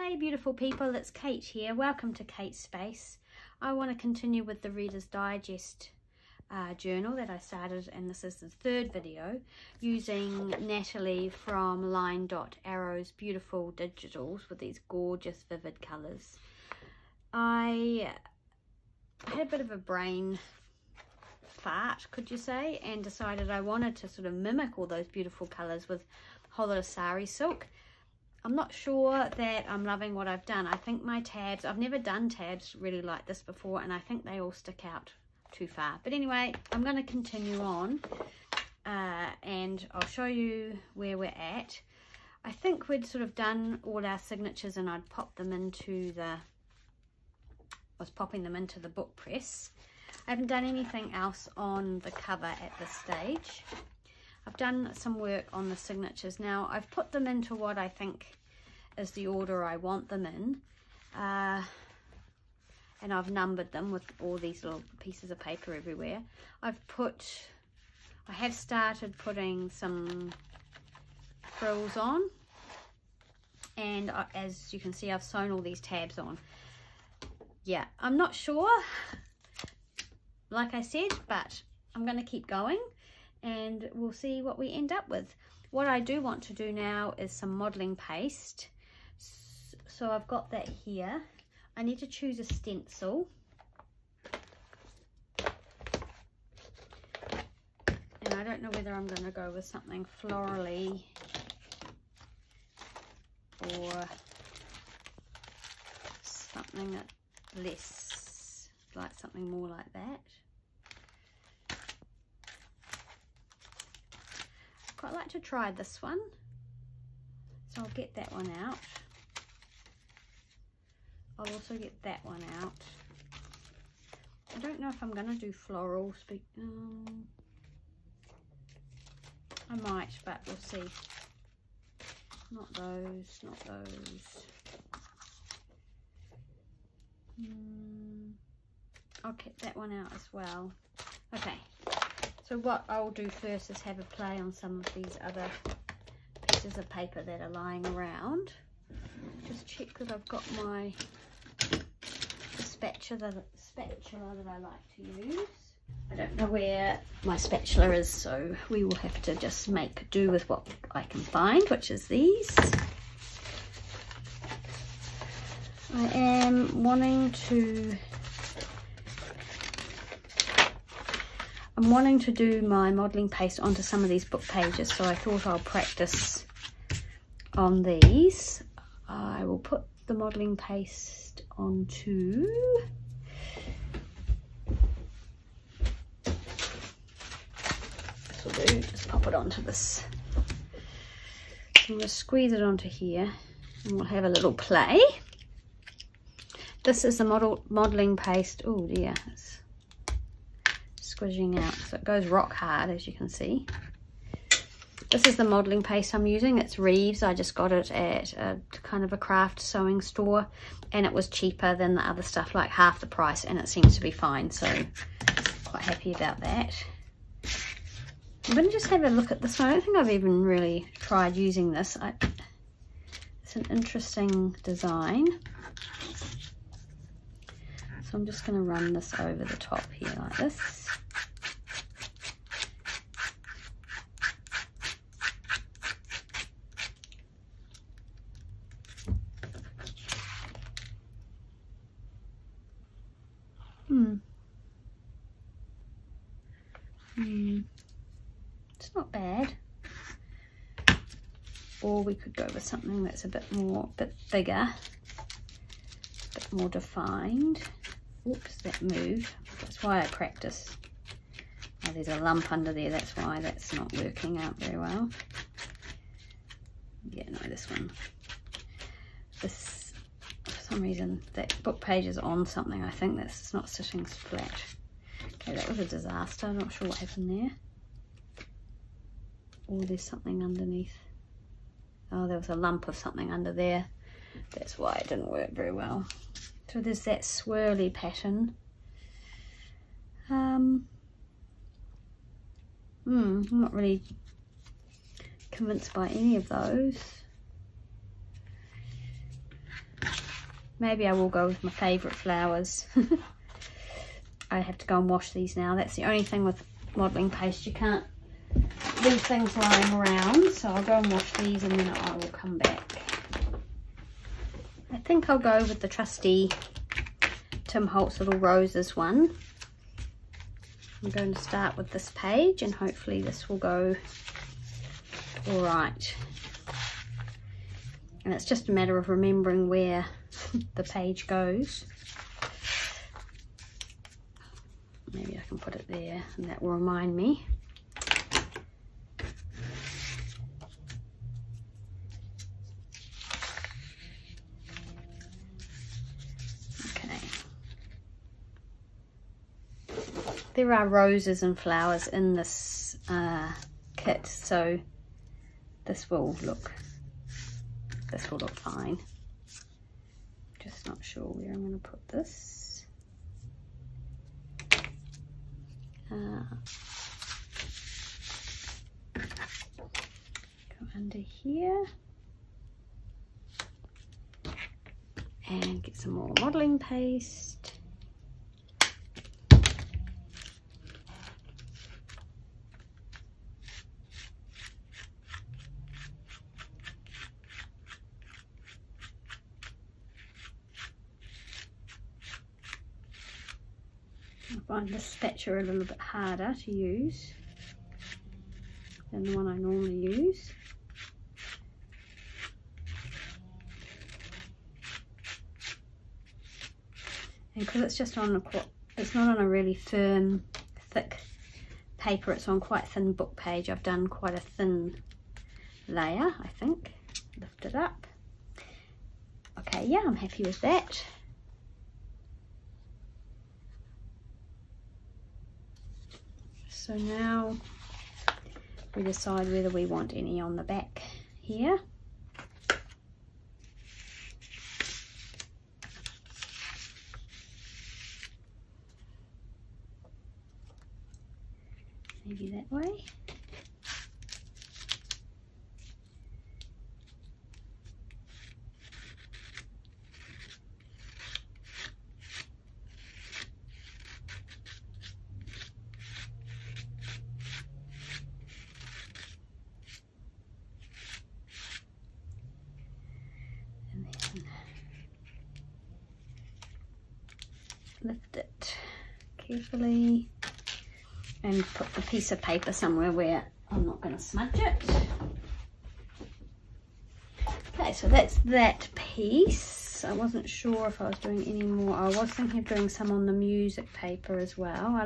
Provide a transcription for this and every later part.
Hey beautiful people, it's Kate here. Welcome to Kate's Space. I want to continue with the Reader's Digest journal that I started, and this is the third video, using Nathalie from Line Dot Arrows Beautiful Digitals with these gorgeous vivid colours. I had a bit of a brain fart, could you say, and decided I wanted to sort of mimic all those beautiful colours with a whole lot of sari silk. I'm not sure that I'm loving what I've done. I think my tabs, I've never done tabs really like this before, and I think they all stick out too far. But anyway, I'm going to continue on and I'll show you where we're at. I think we'd sort of done all our signatures, and I'd popped them into the, I was popping them into the book press. I haven't done anything else on the cover at this stage. I've done some work on the signatures. Now I've put them into what I think is the order I want them in, and I've numbered them with all these little pieces of paper everywhere. I have started putting some frills on, and as you can see, I've sewn all these tabs on. Yeah, I'm not sure, like I said, but I'm going to keep going and we'll see what we end up with. What I do want to do now is some modelling paste. So I've got that here. I need to choose a stencil. And I don't know whether I'm going to go with something florally or something that less, like something more like that. I'd like to try this one, so I'll get that one out. I'll also get that one out. I don't know if I'm going to do florals, but I might, but we'll see. Not those, not those. I'll get that one out as well. Okay. So what I'll do first is have a play on some of these other pieces of paper that are lying around. Just check that I've got my spatula that I like to use. I don't know where my spatula is, so we will have to just make do with what I can find, which is these. I am wanting to do my modelling paste onto some of these book pages, so I thought I'll practice on these. I will put the modelling paste onto this will do, just pop it onto this. I'm going to squeeze it onto here and we'll have a little play. This is the modelling paste. Oh dear, it's squishing out, so it goes rock hard, as you can see. This is the modelling paste I'm using. It's Reeves. I just got it at a kind of a craft sewing store, and it was cheaper than the other stuff, like half the price, and it seems to be fine, so quite happy about that. I'm going to just have a look at this one. I don't think I've even really tried using this. It's an interesting design, so I'm just going to run this over the top here like this. It's not bad. Or we could go with something that's a bit bigger, a bit more defined. Oops, that moved. That's why I practice. Oh, there's a lump under there. That's why that's not working out very well. Yeah, no, this one. This, for some reason, that book page is on something. I think that's not sitting flat. Okay, that was a disaster. I'm not sure what happened there. Oh, there's something underneath. Oh, there was a lump of something under there. That's why it didn't work very well. So there's that swirly pattern. I'm not really convinced by any of those. Maybe I will go with my favourite flowers. I have to go and wash these now. That's the only thing with modelling paste. You can't leave things lying around. So I'll go and wash these and then I will come back. I think I'll go with the trusty Tim Holtz Little Roses one. I'm going to start with this page and hopefully this will go all right. And it's just a matter of remembering where the page goes. Maybe I can put it there and that will remind me. Okay. There are roses and flowers in this kit, so this will look fine. Just not sure where I'm going to put this. Go under here and get some more modelling paste. Find this spatula a little bit harder to use than the one I normally use. And because it's just on it's not on a really firm, thick paper, it's on quite a thin book page. I've done quite a thin layer, I think. Lift it up. Okay, yeah, I'm happy with that. So now we decide whether we want any on the back here. Maybe that way. Lift it carefully and put the piece of paper somewhere where I'm not going to smudge it. Okay, so that's that piece. I wasn't sure if I was doing any more. I was thinking of doing some on the music paper as well. I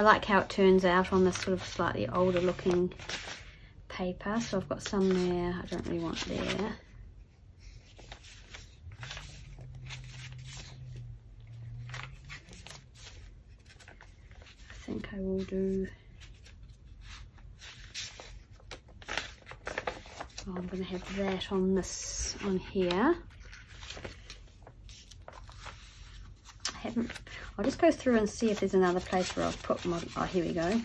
like how it turns out on this sort of slightly older looking paper. So I've got some there I don't really want there. I think I will do, oh, I'm going to have that on this, on here. I'll just go through and see if there's another place where I've put my, oh here we go.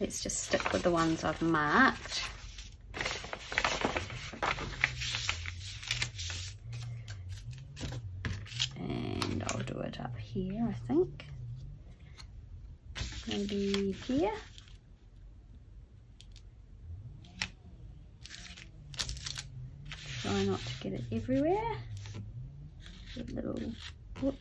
Let's just stick with the ones I've marked. And I'll do it up here, I think. Maybe here. Try not to get it everywhere. A little, whoops.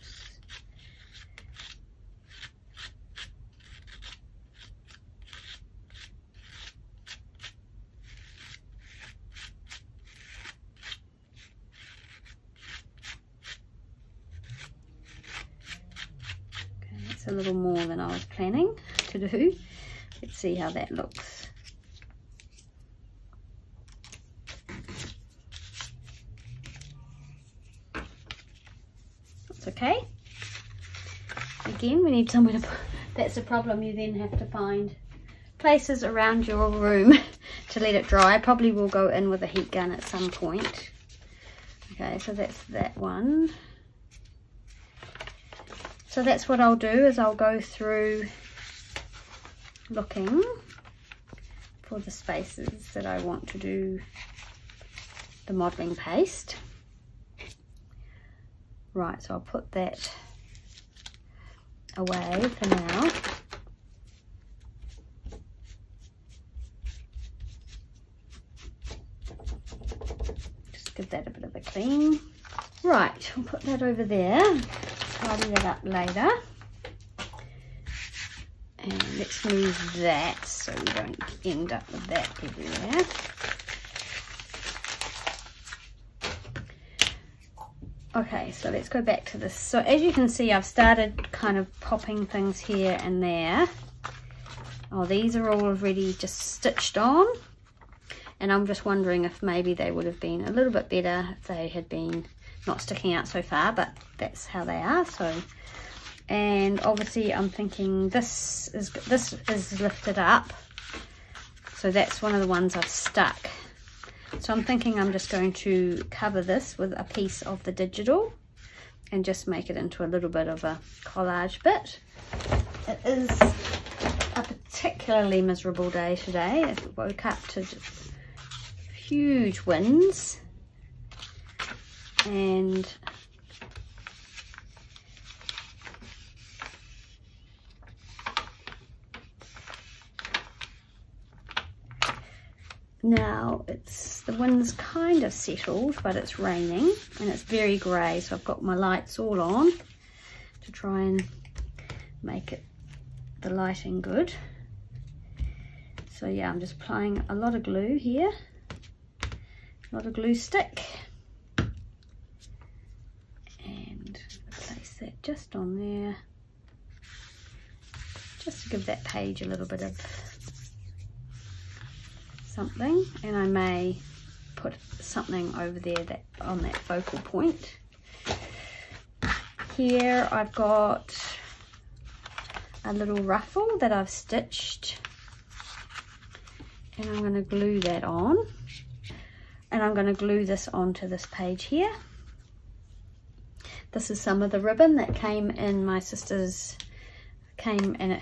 A little more than I was planning to do. Let's see how that looks. That's okay. Again, we need somewhere to put, that's the problem, you then have to find places around your room to let it dry. I probably will go in with a heat gun at some point. Okay, so that's that one. So that's what I'll do, is I'll go through looking for the spaces that I want to do the modelling paste. Right, so I'll put that away for now. Just give that a bit of a clean. Right, I'll put that over there, tidy that up later. And let's move that so we don't end up with that everywhere. Okay, so let's go back to this. So as you can see, I've started kind of popping things here and there. Oh, these are all already just stitched on. And I'm just wondering if maybe they would have been a little bit better if they had been not sticking out so far, but that's how they are. So, and obviously I'm thinking this is lifted up. So that's one of the ones I've stuck. So I'm thinking I'm just going to cover this with a piece of the digital and just make it into a little bit of a collage bit. It is a particularly miserable day today. I woke up to huge winds and now it's, the wind's kind of settled, but it's raining and it's very grey, so I've got my lights all on to try and make it the lighting good. So yeah, I'm just applying a lot of glue here, a lot of glue stick, and place that just on there just to give that page a little bit of something. And I may put something over there that on that focal point. Here I've got a little ruffle that I've stitched and I'm going to glue that on, and I'm going to glue this onto this page here. This is some of the ribbon that came in, my sister's came, and it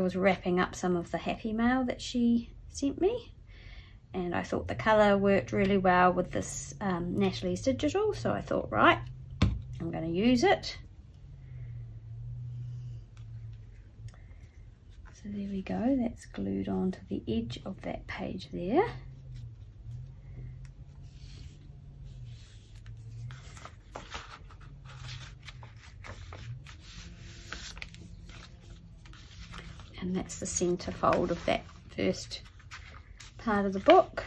was wrapping up some of the happy mail that she sent me. And I thought the colour worked really well with this Nathalie's Digital, so I thought, right, I'm going to use it. So there we go, that's glued onto the edge of that page there. And that's the centre fold of that first part of the book.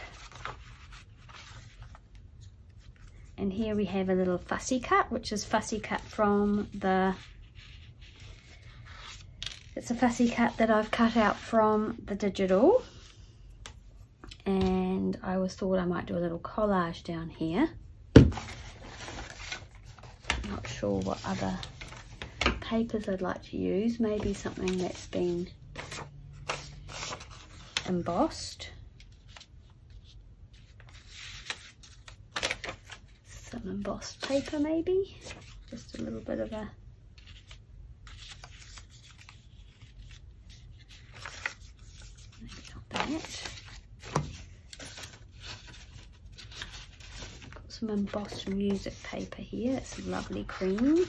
And here we have a little fussy cut, which is fussy cut from the, it's a fussy cut that I've cut out from the digital, and I always thought I might do a little collage down here. Not sure what other papers I'd like to use, maybe something that's been embossed. Some embossed paper maybe, just a little bit of a maybe not that. Got some embossed music paper here, it's lovely cream.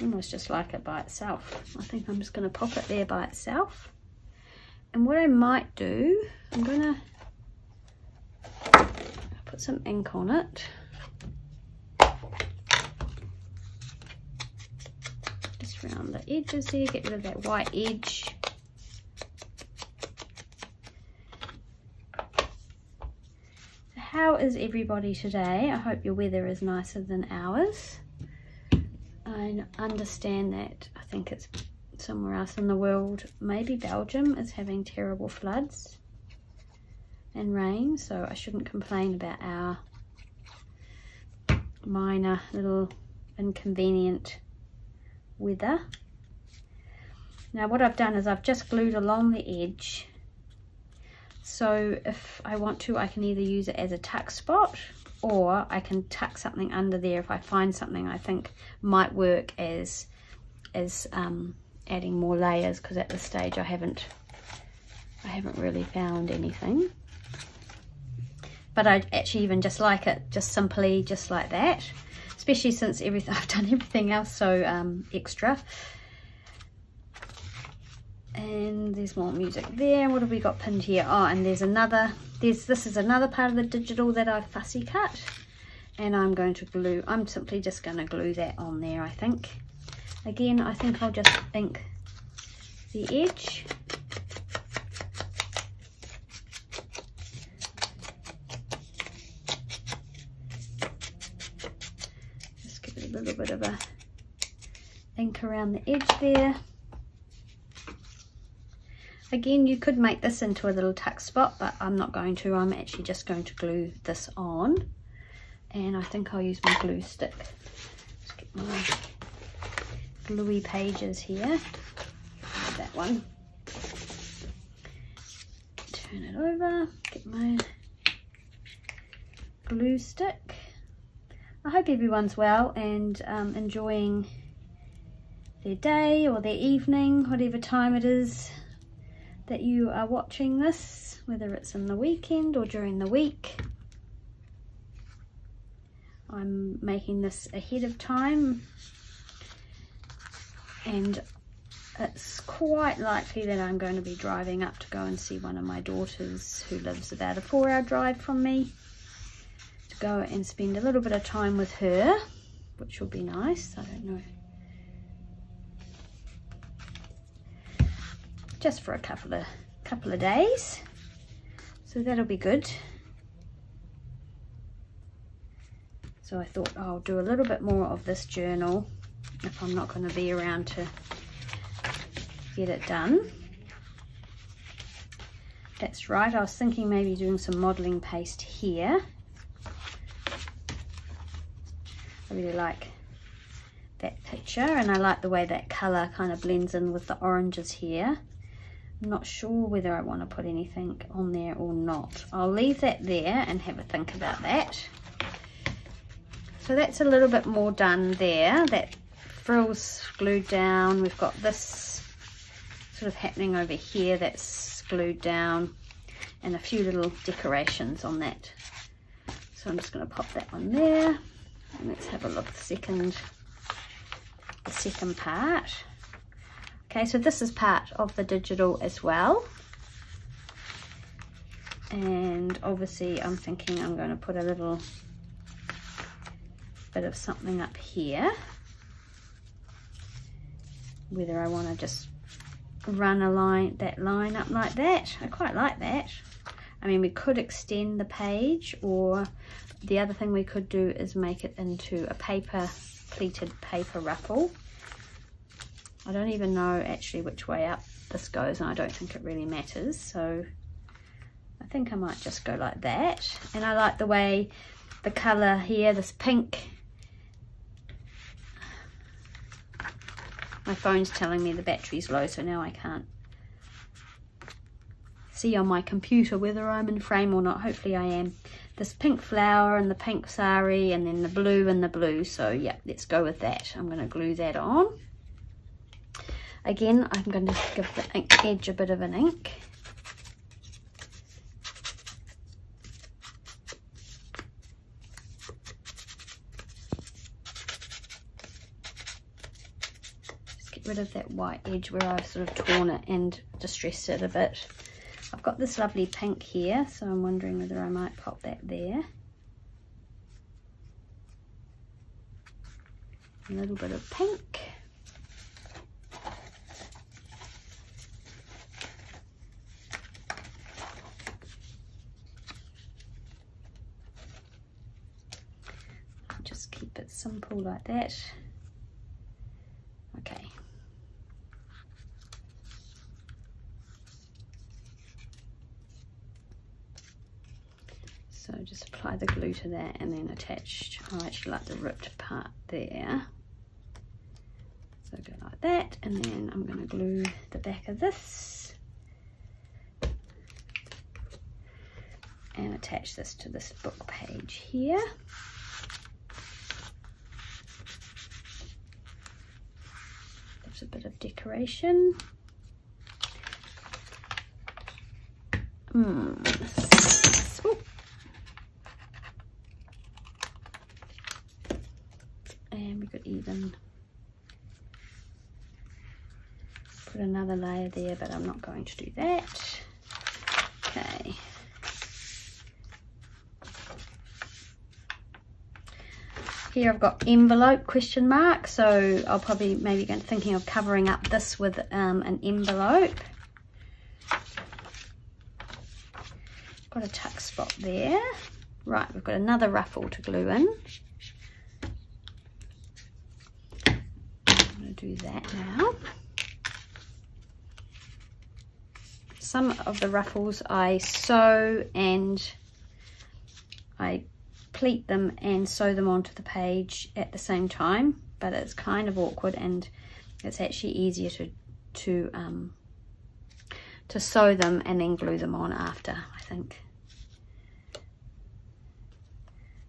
Almost just like it by itself. I think I'm just going to pop it there by itself. And what I might do, I'm gonna put some ink on it. Just round the edges there, get rid of that white edge. So how is everybody today? I hope your weather is nicer than ours. I understand that, I think it's somewhere else in the world, maybe Belgium, is having terrible floods and rain, so I shouldn't complain about our minor little inconvenient weather. Now what I've done is I've just glued along the edge, so if I want to I can either use it as a tuck spot or I can tuck something under there if I find something I think might work as adding more layers, because at this stage I haven't really found anything. but I actually even just like it just simply just like that, especially since everything I've done everything else so extra. And there's more music there. What have we got pinned here? Oh, and there's another, this is another part of the digital that I've fussy cut, and I'm going to glue, I'm simply just going to glue that on there, I think. Again, I think I'll just ink the edge. Just give it a little bit of a ink around the edge there. Again, you could make this into a little tuck spot, but I'm not going to. I'm actually just going to glue this on. And I think I'll use my glue stick. Let's get my gluey pages here. That one. Turn it over. Get my glue stick. I hope everyone's well and enjoying their day or their evening, whatever time it is that you are watching this, whether it's in the weekend or during the week. I'm making this ahead of time, and it's quite likely that I'm going to be driving up to go and see one of my daughters who lives about a 4-hour drive from me, to go and spend a little bit of time with her, which will be nice. I don't know, just for a couple of days, so that'll be good. So I thought I'll do a little bit more of this journal if I'm not going to be around to get it done. That's right, I was thinking maybe doing some modelling paste here. I really like that picture, and I like the way that colour kind of blends in with the oranges here. I'm not sure whether I want to put anything on there or not. I'll leave that there and have a think about that. So that's a little bit more done there. That frill's glued down. We've got this sort of happening over here that's glued down, and a few little decorations on that. So I'm just going to pop that one there, and let's have a look at the second part. Okay, so this is part of the digital as well. And obviously I'm thinking I'm going to put a little bit of something up here. Whether I want to just run a line, that line up like that. I quite like that. I mean, we could extend the page, or the other thing we could do is make it into a paper, pleated paper ruffle. I don't even know actually which way up this goes, and I don't think it really matters, so I think I might just go like that. And I like the way the colour here, this pink, my phone's telling me the battery's low, so now I can't see on my computer whether I'm in frame or not. Hopefully I am. This pink flower and the pink sari, and then the blue and the blue, so yeah, let's go with that. I'm going to glue that on. Again, I'm going to give the ink edge a bit of an ink. Just get rid of that white edge where I've sort of torn it and distressed it a bit. I've got this lovely pink here, so I'm wondering whether I might pop that there. A little bit of pink. Simple like that. Okay. So just apply the glue to that and then attach. I actually like the ripped part there. So go like that, and then I'm going to glue the back of this and attach this to this book page here. A bit of decoration. even put another layer there, but I'm not going to do that. Okay. Here I've got envelope question mark, so I'll probably maybe get thinking of covering up this with an envelope. Got a tuck spot there. Right, we've got another ruffle to glue in. I'm going to do that now. Some of the ruffles I sew and I pleat them and sew them onto the page at the same time, but it's kind of awkward, and it's actually easier to sew them and then glue them on after, I think.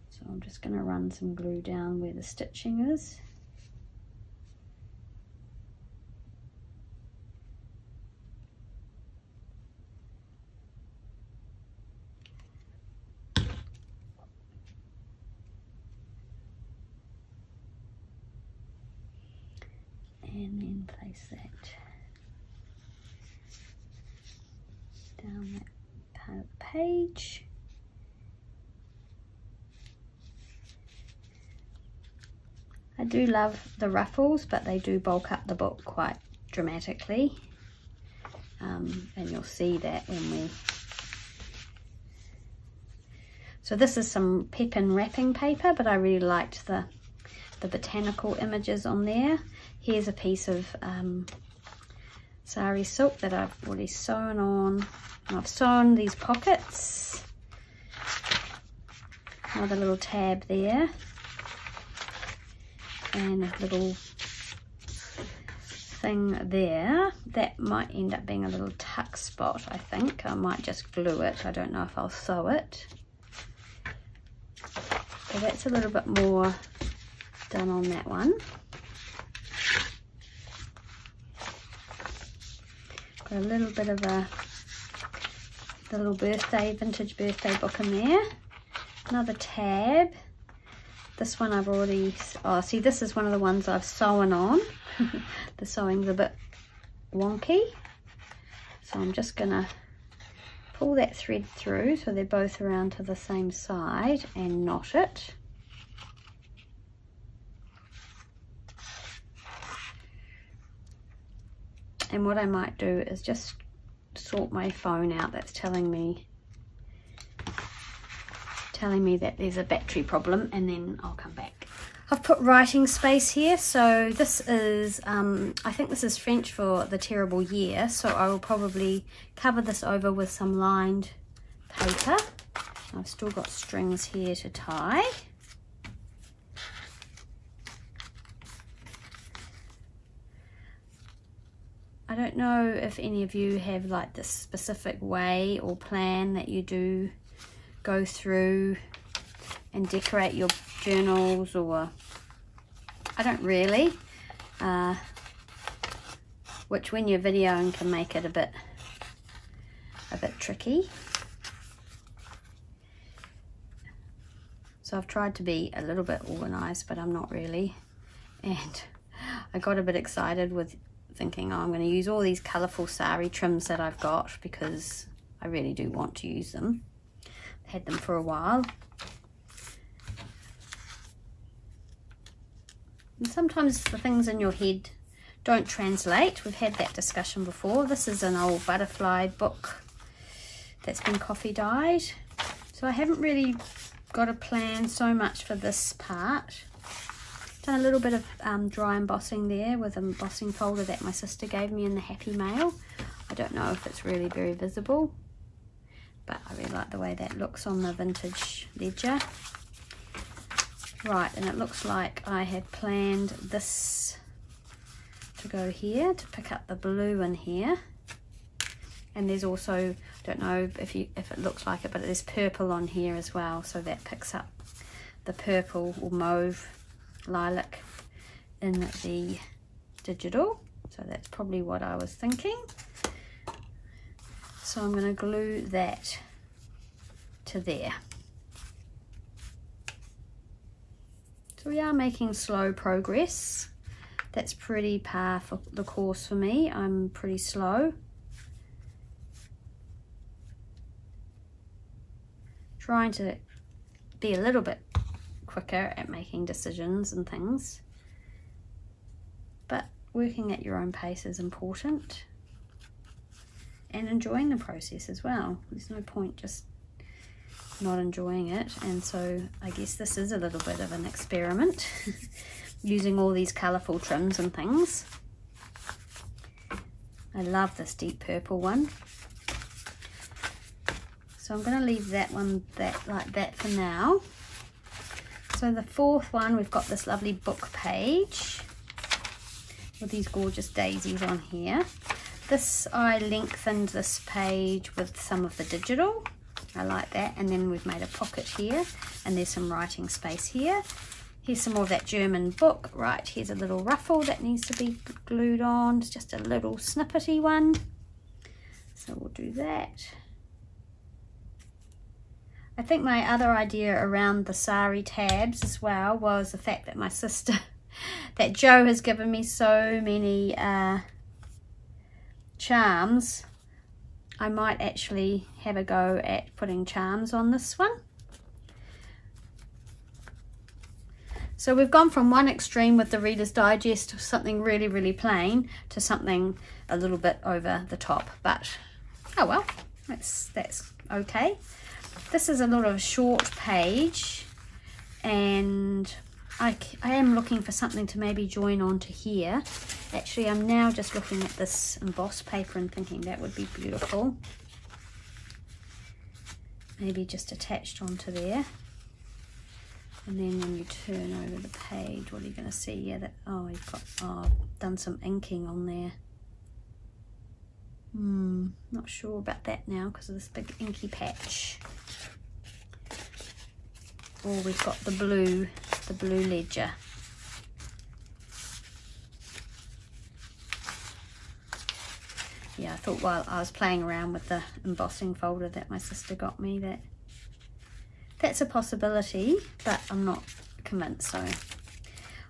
So I'm just going to run some glue down where the stitching is. And then place that down that part of the page. I do love the ruffles, but they do bulk up the book quite dramatically. And you'll see that when we... So this is some Pepin wrapping paper, but I really liked the botanical images on there. Here's a piece of sari silk that I've already sewn on. And I've sewn these pockets. Another little tab there. And a little thing there. That might end up being a little tuck spot, I think. I might just glue it. I don't know if I'll sew it. So that's a little bit more done on that one. Got a little bit of the little birthday, vintage birthday book in there. Another tab. This one I've already, oh, see, this is one of the ones I've sewn on. The sewing's a bit wonky. So I'm just gonna pull that thread through so they're both around to the same side and knot it. And what I might do is just sort my phone out that's telling me that there's a battery problem, and then I'll come back. I've put writing space here, so this is, I think this is French for the terrible year, so I will probably cover this over with some lined paper. I've still got strings here to tie. I don't know if any of you have like this specific way or plan that you do go through and decorate your journals, or I don't really, which when you're videoing can make it a bit tricky. So I've tried to be a little bit organized, but I'm not really, and I got a bit excited with thinking, oh, I'm going to use all these colourful sari trims that I've got because I really do want to use them. I've had them for a while. And sometimes the things in your head don't translate. We've had that discussion before. This is an old butterfly book that's been coffee dyed. So I haven't really got a plan so much for this part. Done a little bit of dry embossing there with an embossing folder that my sister gave me in the Happy Mail. I don't know if it's really very visible, but I really like the way that looks on the vintage ledger. Right, and it looks like I had planned this to go here, to pick up the blue in here. And there's also, I don't know if it looks like it, but there's purple on here as well, so that picks up the purple or mauve lilac in the digital, so that's probably what I was thinking. So I'm going to glue that to there. So we are making slow progress. That's pretty par for the course for me. I'm pretty slow. Trying to be a little bit quicker at making decisions and things. But working at your own pace is important. And enjoying the process as well. There's no point just not enjoying it. And so I guess this is a little bit of an experiment. Using all these colourful trims and things. I love this deep purple one. So I'm going to leave that one like that for now. So the fourth one, we've got this lovely book page with these gorgeous daisies on here. This, I lengthened this page with some of the digital. I like that. And then we've made a pocket here, and there's some writing space here. Here's some more of that German book. Right, here's a little ruffle that needs to be glued on. It's just a little snippety one. So we'll do that. I think my other idea around the sari tabs as well was the fact that my sister, that Jo has given me so many charms. I might actually have a go at putting charms on this one. So we've gone from one extreme with the Reader's Digest, something really, really plain, to something a little bit over the top. But, oh well, that's okay. This is a lot of short page, and I am looking for something to maybe join onto here. Actually, I'm now just looking at this embossed paper and thinking that would be beautiful. Maybe just attached onto there. And then when you turn over the page, what are you going to see? Yeah, that, oh, I've done some inking on there. Not sure about that now because of this big inky patch. Or we've got the blue ledger. Yeah, I thought while I was playing around with the embossing folder that my sister got me that that's a possibility, but I'm not convinced. So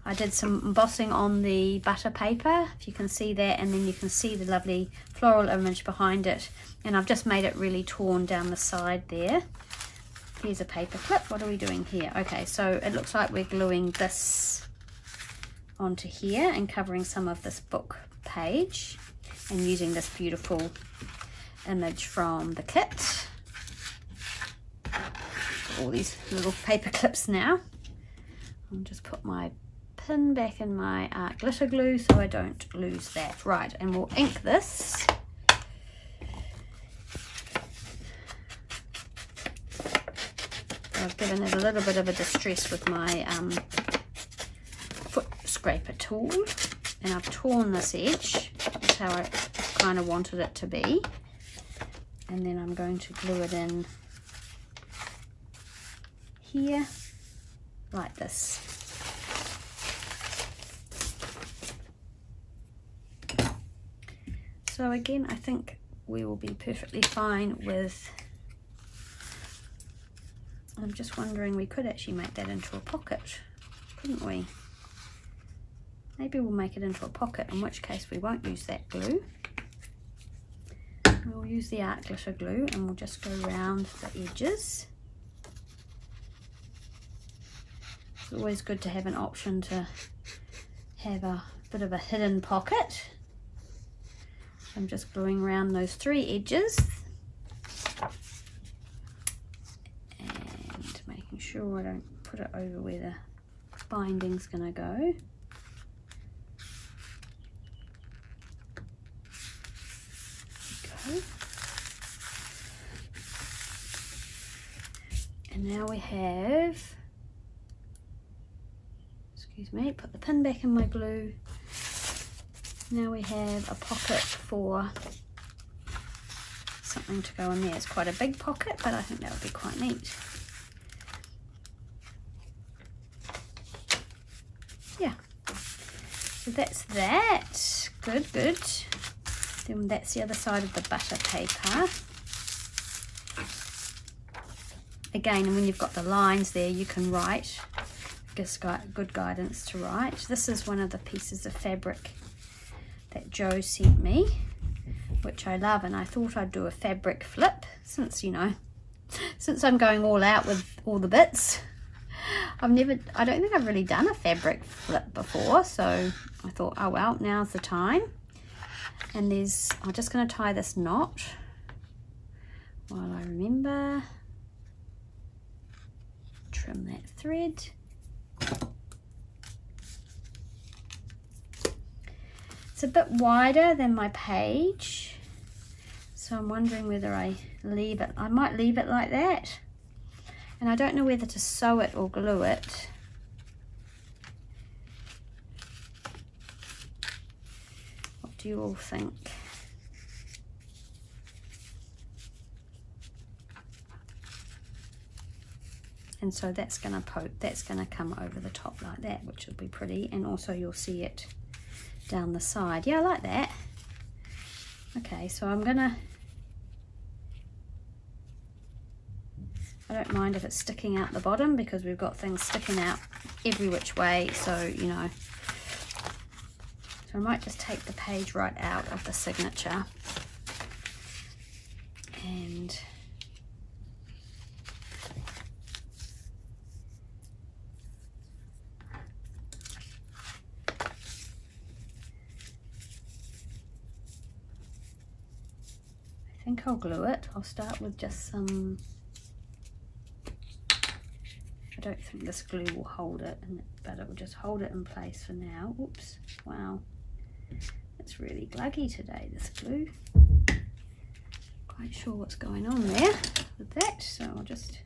I did some embossing on the butter paper, if you can see that, and then you can see the lovely floral image behind it. And I've just made it really torn down the side there. Here's a paper clip. What are we doing here? Okay, so it looks like we're gluing this onto here and covering some of this book page and using this beautiful image from the kit. All these little paper clips now. I'll just put my pin back in my glitter glue so I don't lose that. Right, and we'll ink this. I've given it a little bit of a distress with my foot scraper tool, and I've torn this edge. That's how I kind of wanted it to be. And then I'm going to glue it in here, like this. So again, I think we will be perfectly fine with, I'm just wondering, we could actually make that into a pocket, couldn't we? Maybe we'll make it into a pocket, in which case we won't use that glue. We'll use the art glitter glue and we'll just go round the edges. It's always good to have an option to have a bit of a hidden pocket. I'm just gluing around those three edges and making sure I don't put it over where the binding's going to go. Okay. And now we have, excuse me, put the pin back in my glue. Now we have a pocket for something to go in there. It's quite a big pocket, but I think that would be quite neat. Yeah, so that's that. Good, good. Then that's the other side of the butter paper. Again, and when you've got the lines there, you can write good guidance to write. This is one of the pieces of fabric that Jo sent me, which I love, and I thought I'd do a fabric flip since, you know, since I'm going all out with all the bits. I don't think I've really done a fabric flip before, so I thought, oh well, now's the time. And I'm just going to tie this knot while I remember. Trim that thread. It's a bit wider than my page, so I'm wondering whether I leave it. I might leave it like that. And I don't know whether to sew it or glue it. What do you all think? And so that's gonna poke, that's gonna come over the top like that, which will be pretty. And also you'll see it down the side. Yeah, I like that. Okay, so I don't mind if it's sticking out the bottom, because we've got things sticking out every which way, so, you know. So I might just take the page right out of the signature and I think I'll glue it. I'll start with just some. I don't think this glue will hold it, but it will just hold it in place for now. Oops, wow, it's really gluggy today, this glue. Quite sure what's going on there with that, so I'll just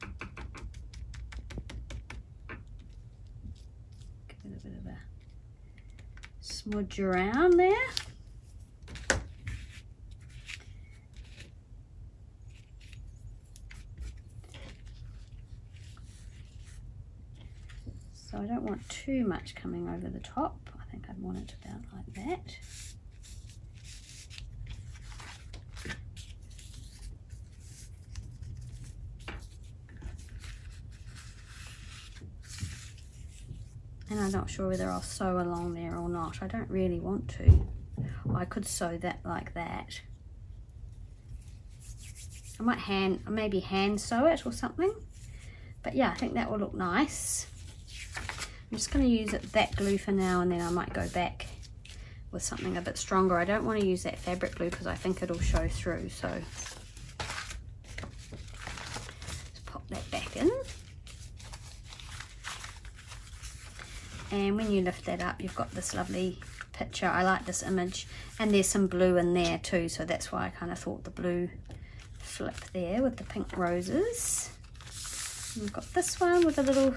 give it a bit of a smudge around there. So I don't want too much coming over the top. I think I'd want it about like that. And I'm not sure whether I'll sew along there or not. I don't really want to. I could sew that like that. I might maybe hand sew it or something. But yeah, I think that will look nice. I'm just going to use that glue for now, and then I might go back with something a bit stronger. I don't want to use that fabric glue because I think it'll show through, so just pop that back in. And when you lift that up, you've got this lovely picture. I like this image, and there's some blue in there too, so that's why I kind of thought the blue flip there with the pink roses. And we've got this one with a little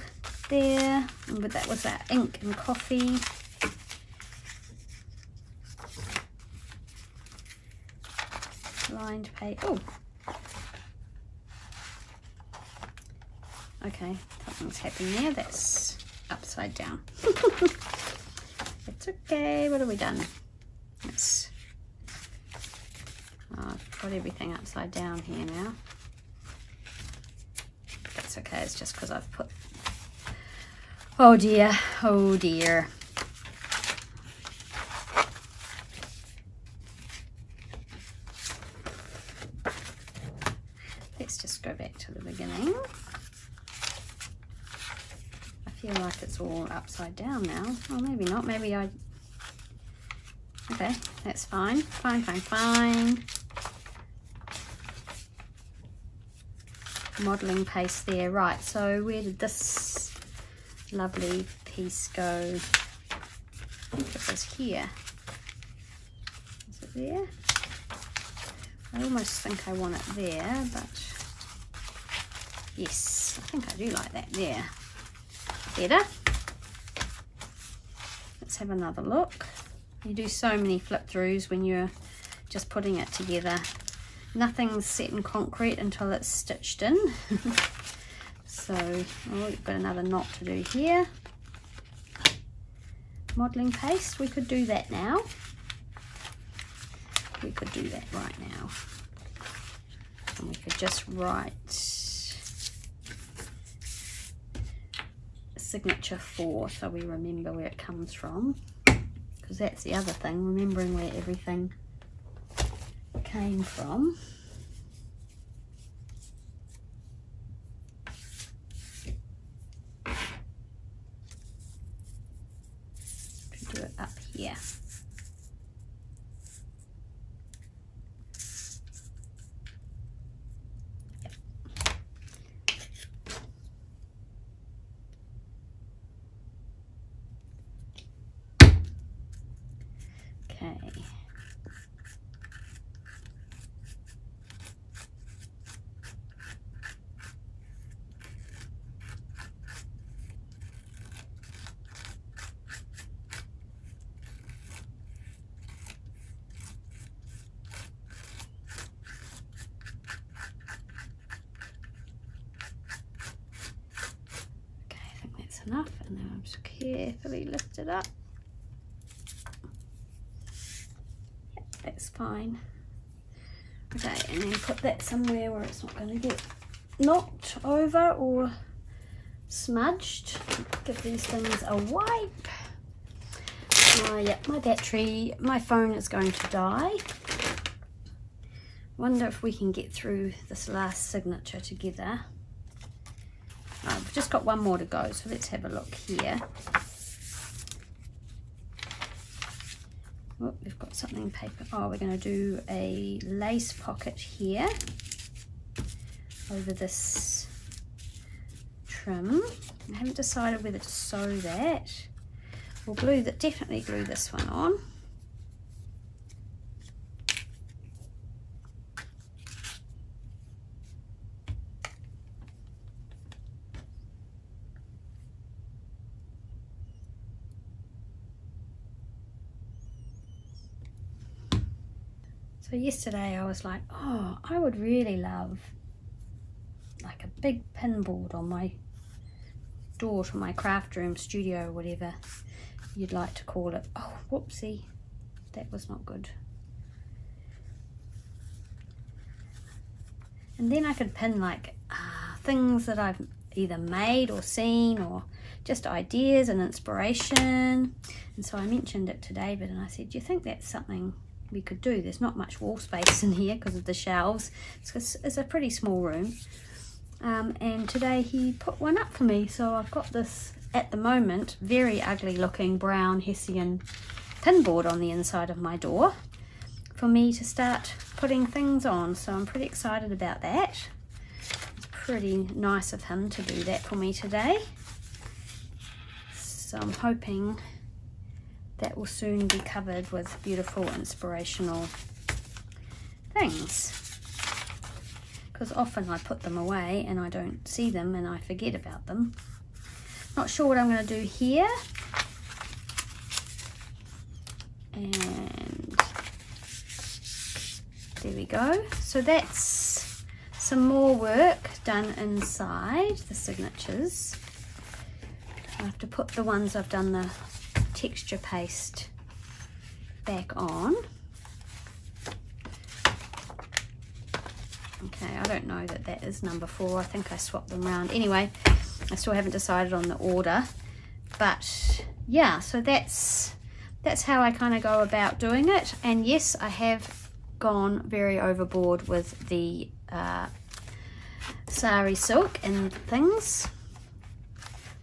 there, and with that was our ink and coffee. Lined page. Oh, okay, something's happening there. That's upside down. It's okay. What have we done? Yes. Oh, I've got everything upside down here now. That's okay. It's just because I've put. Oh dear, oh dear. Let's just go back to the beginning. I feel like it's all upside down now. Oh, maybe not, maybe I... Okay, that's fine, fine, fine, fine. Modelling paste there, right, so where did this... lovely piece go? I think it was here. Is it there? I almost think I want it there, but yes, I think I do like that there. Better. Let's have another look. You do so many flip throughs when you're just putting it together. Nothing's set in concrete until it's stitched in. So, oh, we've got another knot to do here. Modelling paste, we could do that now. We could do that right now. And we could just write signature 4, so we remember where it comes from, because that's the other thing, remembering where everything came from. Do it up here. Enough, and then I'm just carefully lift it up. Yep, that's fine. Okay, and then put that somewhere where it's not going to get knocked over or smudged. Give these things a wipe. My battery, my phone is going to die. Wonder if we can get through this last signature together. I've just got one more to go, so let's have a look here. Oh, we've got something paper. Oh, we're going to do a lace pocket here over this trim. I haven't decided whether to sew that. We'll glue that. Definitely glue this one on. So yesterday I was like, oh, I would really love like a big pinboard on my door to my craft room, studio, whatever you'd like to call it. Oh, whoopsie, that was not good. And then I could pin like things that I've either made or seen, or just ideas and inspiration. And so I mentioned it to David and I said, do you think that's something we could do? There's not much wall space in here because of the shelves. It's a pretty small room, and today he put one up for me. So I've got this, at the moment, very ugly looking brown Hessian pinboard on the inside of my door for me to start putting things on. So I'm pretty excited about that. It's pretty nice of him to do that for me today. So I'm hoping that will soon be covered with beautiful inspirational things, because often I put them away and I don't see them and I forget about them. Not sure what I'm going to do here, and there we go. So that's some more work done inside the signatures. I have to put the ones I've done the texture paste back on. Okay, I don't know that that is number 4. I think I swapped them around. Anyway, I still haven't decided on the order, but yeah, so that's how I kind of go about doing it. And yes, I have gone very overboard with the sari silk and things,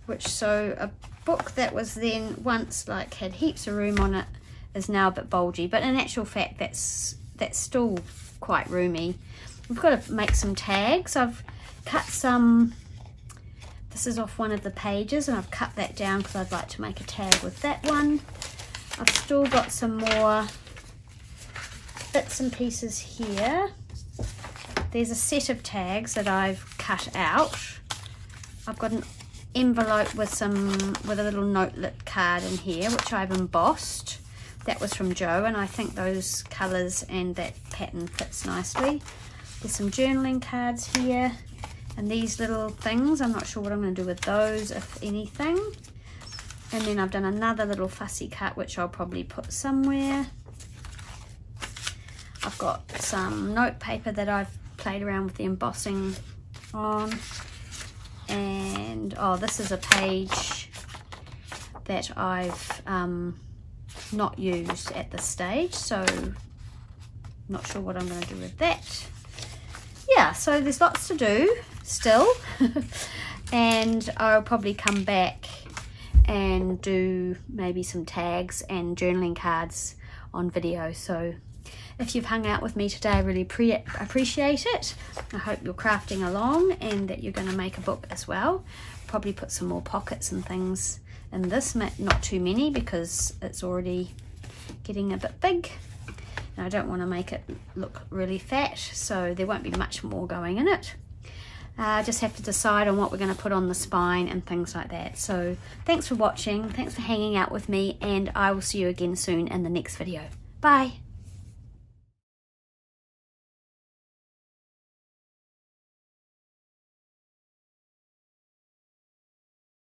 which so a book that was then once like had heaps of room on it is now a bit bulgy, but in actual fact that's still quite roomy. We've got to make some tags. I've cut some, this is off one of the pages, and I've cut that down because I'd like to make a tag with that one. I've still got some more bits and pieces here. There's a set of tags that I've cut out. I've got an envelope with a little notelet card in here, which I've embossed. That was from Jo, and I think those colours and that pattern fits nicely. There's some journaling cards here, and these little things, I'm not sure what I'm going to do with those, if anything. And then I've done another little fussy cut, which I'll probably put somewhere. I've got some notepaper that I've played around with the embossing on. And oh, this is a page that I've not used at this stage, so not sure what I'm going to do with that. Yeah, so there's lots to do still. And I'll probably come back and do maybe some tags and journaling cards on video. So if you've hung out with me today, I really appreciate it. I hope you're crafting along and that you're going to make a book as well. Probably put some more pockets and things in this, not too many because it's already getting a bit big. And I don't want to make it look really fat, so there won't be much more going in it. I just have to decide on what we're going to put on the spine and things like that. So thanks for watching, thanks for hanging out with me, and I will see you again soon in the next video. Bye!